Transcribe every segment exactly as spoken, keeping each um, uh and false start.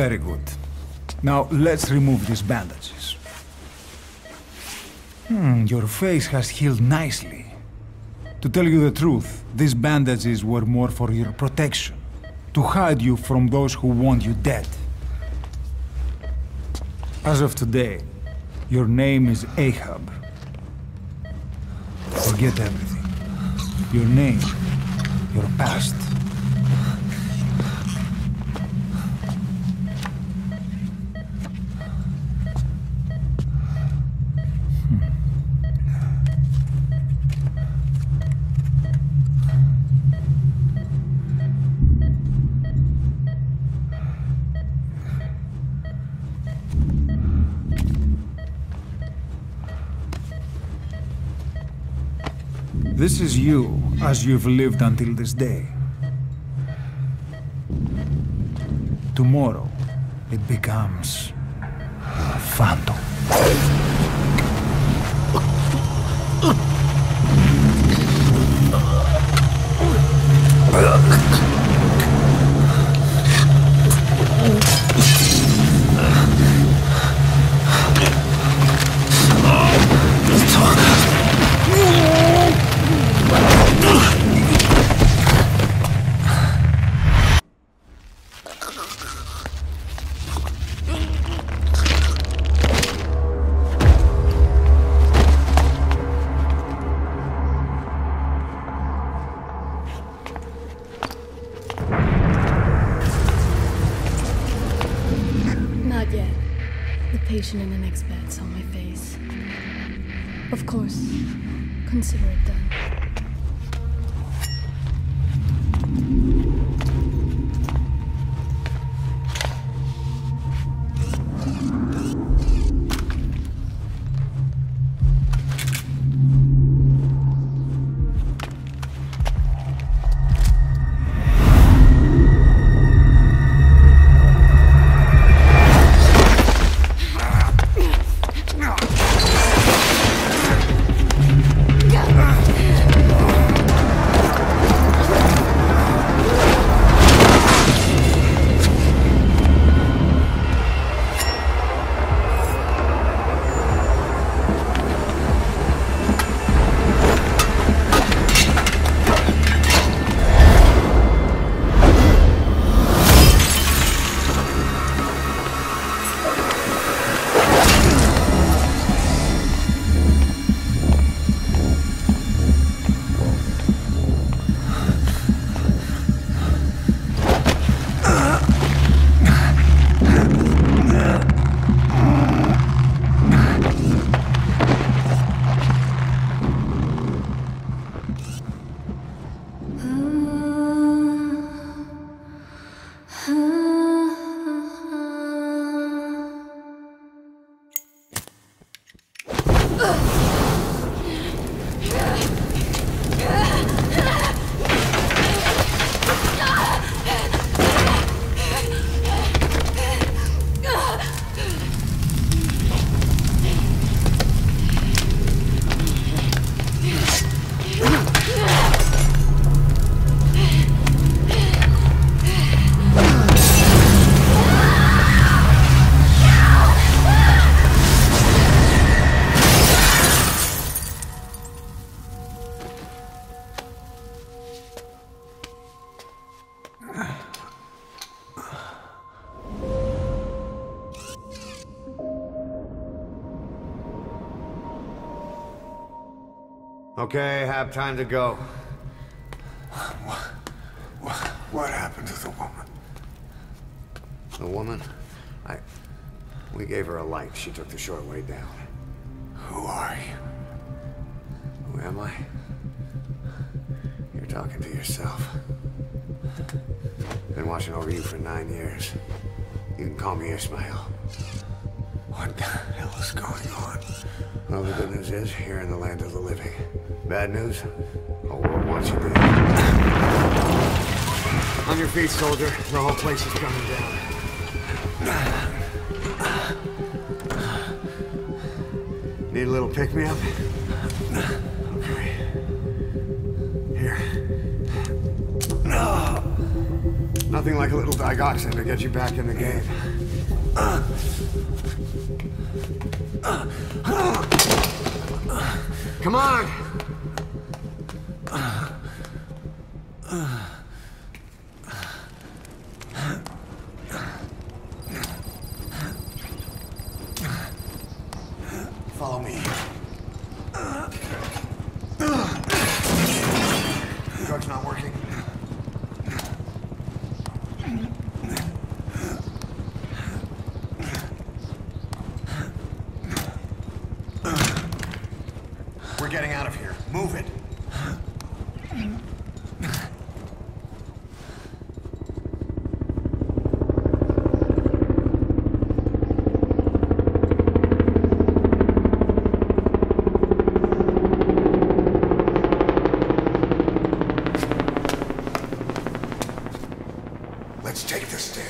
Very good. Now let's remove these bandages. Hmm, your face has healed nicely. To tell you the truth, these bandages were more for your protection, to hide you from those who want you dead. As of today, your name is Ahab. Forget everything. Your name, your past. This is you, as you've lived until this day. Tomorrow, it becomes a phantom. And an expat saw my face. Of course, consider it done. No. Okay, have time to go. What, what, what happened to the woman? The woman? I... We gave her a light. She took the short way down. Who are you? Who am I? You're talking to yourself. Been watching over you for nine years. You can call me Ismael. What the hell is going on? Well, the good news is, you're in the land of the living. Bad news? The world wants you dead. On your feet, soldier. The whole place is coming down. Need a little pick-me-up? Okay. Here. Nothing like a little digoxin to get you back in the game. Come on! Follow me. The drug's not working. We're getting out of here. Move it. Let's take the stairs.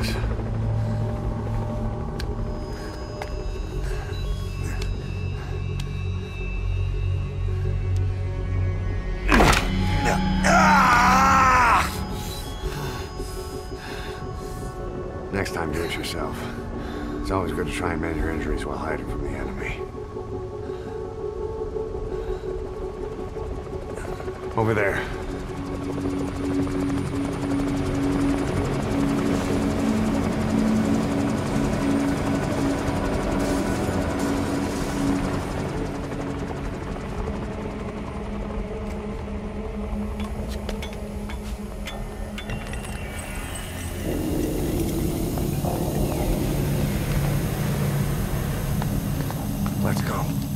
this. Next time, do it yourself. It's always good to try and measure injuries while hiding from the enemy. Over there. Let's go.